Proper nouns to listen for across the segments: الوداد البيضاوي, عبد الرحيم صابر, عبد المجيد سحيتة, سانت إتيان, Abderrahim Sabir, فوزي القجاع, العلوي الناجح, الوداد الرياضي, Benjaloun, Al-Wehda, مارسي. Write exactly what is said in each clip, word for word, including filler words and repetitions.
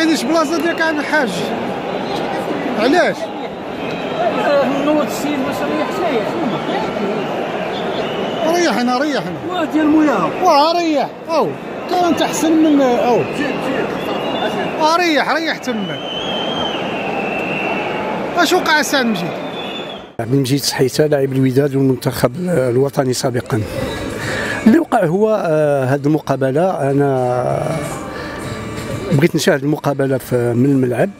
لقيتيش بلاصه ديالك عند الحاج. علاش؟ نوض السيد باش نريح شويه. ريحنا ريحنا. واه ديال موياها. واه ريح. أو كان تحسن من أو. جيب جيب. ريح ريح تما. اش وقع السيد مجيد؟ عبد المجيد سحيتة لاعب الوداد والمنتخب الوطني سابقا. اللي وقع هو هذه المقابله، انا بغيت نشاهد المقابله من الملعب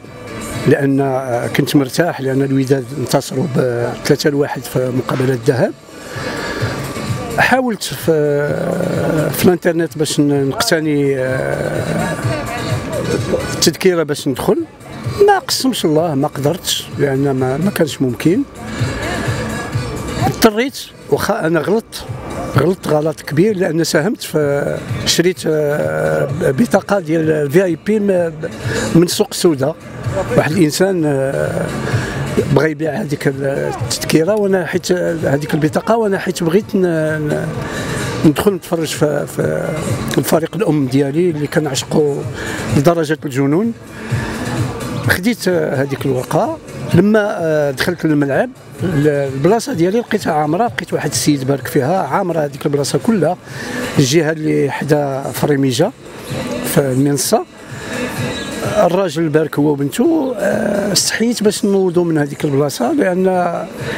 لان كنت مرتاح، لان الوداد انتصروا ب ثلاثة واحد في مقابله الذهاب. حاولت في في الانترنت باش نقتني التذكره باش ندخل، ما قسمش الله ما قدرتش لان ما, ما كانش ممكن. اضطريت، واخا انا غلطت غلطت غلط كبير لان ساهمت في شريت بطاقه ديال الفي اي بي من سوق السوداء. واحد الانسان بغا يبيع هذيك التذكره وانا حيت هذيك البطاقه، وانا حيت بغيت ندخل نتفرج في, في الفريق الام ديالي اللي كنعشقو لدرجه الجنون. خديت هذيك الورقه، لما دخلت للملعب البلاصه ديالي لقيتها عامره، لقيت واحد السيد بارك فيها عامره هذيك البلاصه كلها، الجهه اللي حدا فريميجه في المنصه. الراجل بارك هو وبنته، استحيت باش نوضوا من هذيك البلاصه لان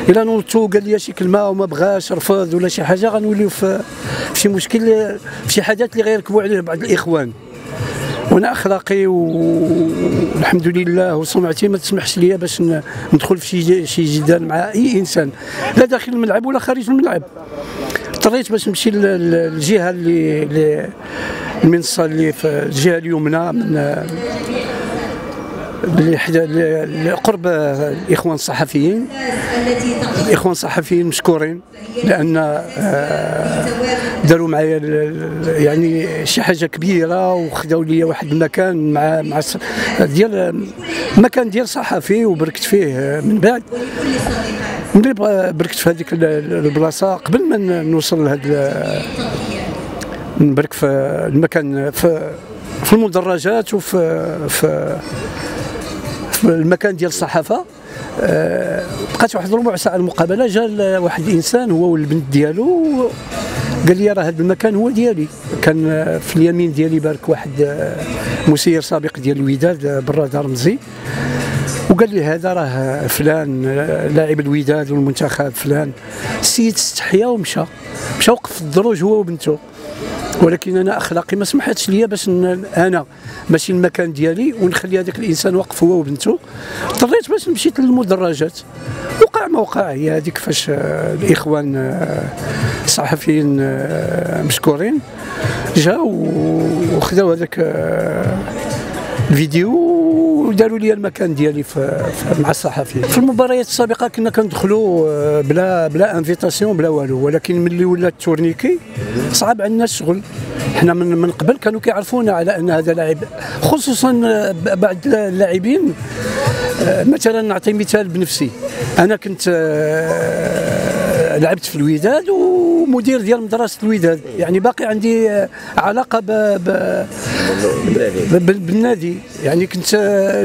الا نوضتو قال لي شي كلمه وما بغاش رفض ولا شي حاجه غنوليو في شي مشكل، في شي حاجات اللي غيركبوا عليه بعض الاخوان. وانا اخلاقي والحمد لله وسمعتي ما تسمحش ليا باش ندخل في شي جدال مع اي انسان لا داخل الملعب ولا خارج الملعب. اضطريت باش نمشي للجهه اللي المنصه اللي في الجهه اليمنى من اللي حدا قرب الاخوان الصحفيين. الاخوان الصحفيين مشكورين لان داروا معايا يعني شي حاجه كبيره، وخداو لي واحد المكان مع مع ديال مكان ديال صحفي وبركت فيه. من بعد ملي بركت في هذيك البلاصه قبل ما نوصل لهذا نبرك في المكان في في المدرجات وفي في المكان ديال الصحافه، بقات واحد ربع ساعه المقابله. جا واحد الانسان هو والبنت ديالو قال لي راه هذا المكان هو ديالي. كان في اليمين ديالي بارك واحد مسير سابق ديال الوداد براد رمزي، وقال لي هذا راه فلان لاعب الوداد والمنتخب فلان. السيد استحيا ومشى مشى وقف في الدروج هو وبنته، ولكن انا اخلاقي ما سمحتش ليا باش انا ماشي المكان ديالي ونخلي هذاك الانسان واقف هو وبنته. اضطريت باش مشيت للمدرجات، وقع ما وقع. هي هذيك فاش الاخوان الصحفيين مشكورين جاو وخذاو هذاك الفيديو وداروا لي المكان ديالي في مع الصحفيين. في المباريات السابقه كنا كندخلوا بلا بلا انفيتاسيون بلا والو، ولكن ملي ولا التورنيكي صعب عندنا الشغل. حنا من من قبل كانوا كيعرفونا على ان هذا لاعب، خصوصا بعض اللاعبين. مثلا نعطي مثال بنفسي، انا كنت لعبت في الوداد ومدير ديال مدرسه الوداد، يعني باقي عندي علاقه ب ب بالنادي. يعني كنت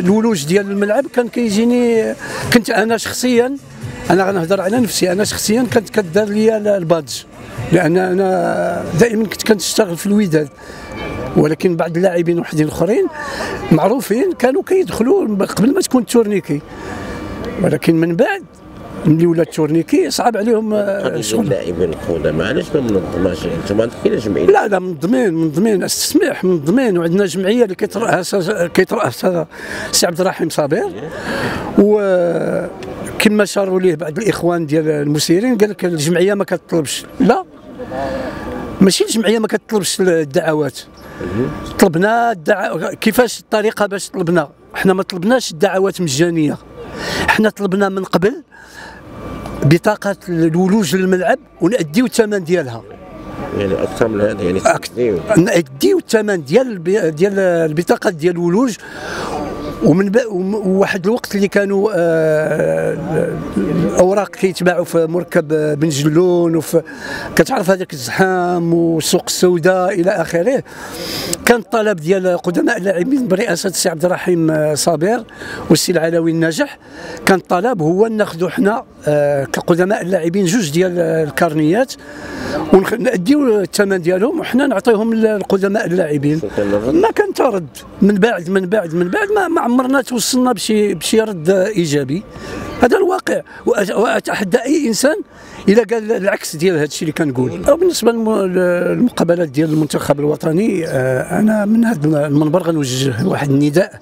الولوج ديال الملعب كان كيجيني، كنت انا شخصيا، انا غنهضر على نفسي، انا شخصيا كانت كدار ليا البادج لان انا دائما كنت كنشتغل في الوداد. ولكن بعض اللاعبين وحدين الاخرين معروفين كانوا كيدخلوا قبل ما تكون التورنيكي، ولكن من بعد ملي ولا التورنيكي صعب عليهم الشغل. اللاعبين القدامى علاش ما منظماش؟ انتم عندكم كاينه جمعيه؟ لا لا منظمين منظمين استسماح منظمين، وعندنا جمعيه اللي كيترأسها كيترأسها سي عبدالرحيم صابر. وكما شاروا ليه بعض الاخوان ديال المسيرين قال لك الجمعيه ما كتطلبش. لا ماشي الجمعيه ما كتطلبش الدعوات، طلبنا الدعوة. كيفاش الطريقه باش طلبنا؟ احنا ما طلبناش الدعوات مجانيه، احنا طلبنا من قبل بطاقه الولوج للملعب ونأديو الثمن ديالها. يعني اكثر من هذا، يعني أكثر نأديو الثمن ديال ديال البطاقه ديال الولوج. ومن واحد الوقت اللي كانوا آه الأوراق كيتباعوا في مركب بنجلون وفي كتعرف هذاك الزحام والسوق السوداء إلى آخره. كان الطلب ديال قدماء اللاعبين برئاسة السي عبد الرحيم صابر والسي العلوي الناجح، كان الطلب هو ناخذوا حنا كقدماء اللاعبين جوج ديال الكارنيات ونديو الثمن ديالهم وحنا نعطيهم للقدماء اللاعبين. ما كان ترد من بعد من بعد من بعد ما عمرنا توصلنا بشي بشي رد ايجابي. هذا الواقع، واتحدى اي انسان اذا قال العكس ديال هذا الشيء اللي كنقول. بالنسبه للمقابلات ديال المنتخب الوطني، انا من هذا المنبر غنوجه واحد النداء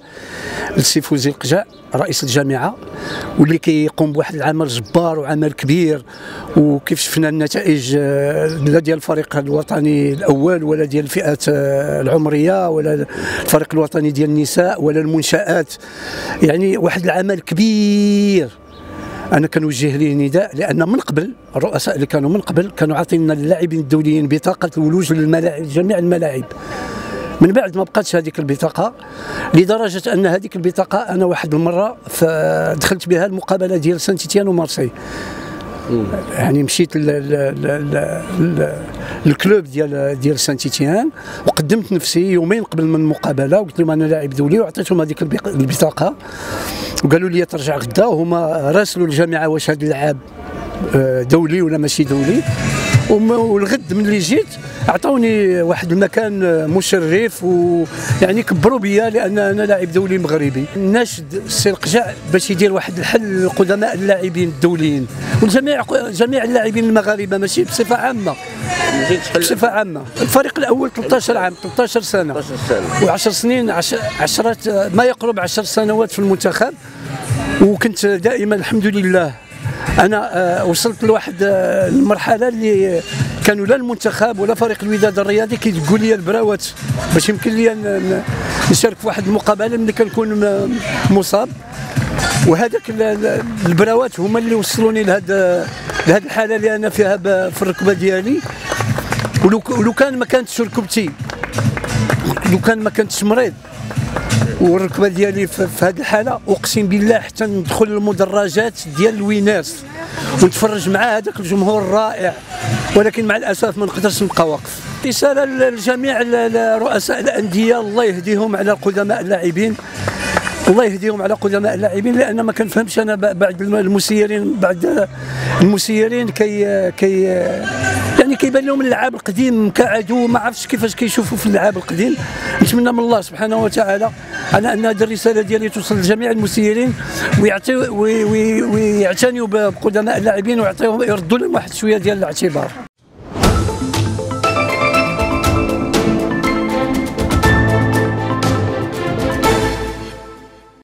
للسي فوزي القجاع رئيس الجامعه، واللي كيقوم بواحد العمل جبار وعمل كبير، وكيف شفنا النتائج لا ديال الفريق الوطني الاول ولا ديال الفئات العمريه ولا الفريق الوطني ديال النساء ولا المنشات، يعني واحد العمل كبير. انا كنوجه ليه نداء لان من قبل الرؤساء اللي كانوا من قبل كانوا عاطينا اللاعبين الدوليين بطاقه الولوج للملاعب جميع الملاعب، من بعد ما بقاتش هذيك البطاقه، لدرجه ان هذيك البطاقه انا واحد المره دخلت بها المقابله ديال سانت إتيان ومارسي، يعني مشيت للكلوب ديال ديال سانت إتيان وقدمت نفسي يومين قبل من المقابله وقلت لهم انا لاعب دولي، وعطيتهم هذيك البطاقه وقالوا لي ترجع غدا، وهما راسلوا الجامعه واش هذا اللاعب دولي ولا ماشي دولي. والغد ملي جيت عطوني واحد المكان مشرف، ويعني كبروا بيا لان انا لاعب دولي مغربي. ناشد السي القجاع باش يدير واحد الحل لقدماء اللاعبين الدوليين وجميع جميع اللاعبين المغاربه، ماشي بصفه عامه، بصفه عامه. الفريق الاول ثلاثة عشر عام، ثلاثة عشر سنه و10 سنين عشرة ما يقرب عشر سنوات في المنتخب، وكنت دائما الحمد لله انا وصلت لواحد المرحله اللي كانوا لا المنتخب ولا فريق الوداد الرياضي كيقول لي البراوات باش يمكن لي نشارك في واحد المقابله ملي كنكون مصاب، وهذاك البراوات هما اللي وصلوني لهذا لهذه الحاله اللي انا فيها في الركبه ديالي. ولو كان ما كانتش ركبتي، لو كان ما كانتش مريض والركبه ديالي في هذه الحاله، اقسم بالله حتى ندخل المدرجات ديال الويناس ونتفرج مع هذاك الجمهور الرائع، ولكن مع الاسف ما نقدرش نبقى واقف. رساله لجميع رؤساء الانديه، الله يهديهم على قدماء اللاعبين، الله يهديهم على قدماء اللاعبين، لان ما كنفهمش انا بعد المسيرين بعد المسيرين كي كي يعني كيبان لهم اللعاب القديم كعدو، ما عرفتش كيفاش كيشوفوا في اللعاب القديم. نتمنى من الله سبحانه وتعالى على ان هذه الرساله ديالي توصل لجميع المسيرين ويعطيو ويعتنيوا بقدماء اللاعبين ويعطيوهم، يردوا لهم واحد شويه ديال الاعتبار.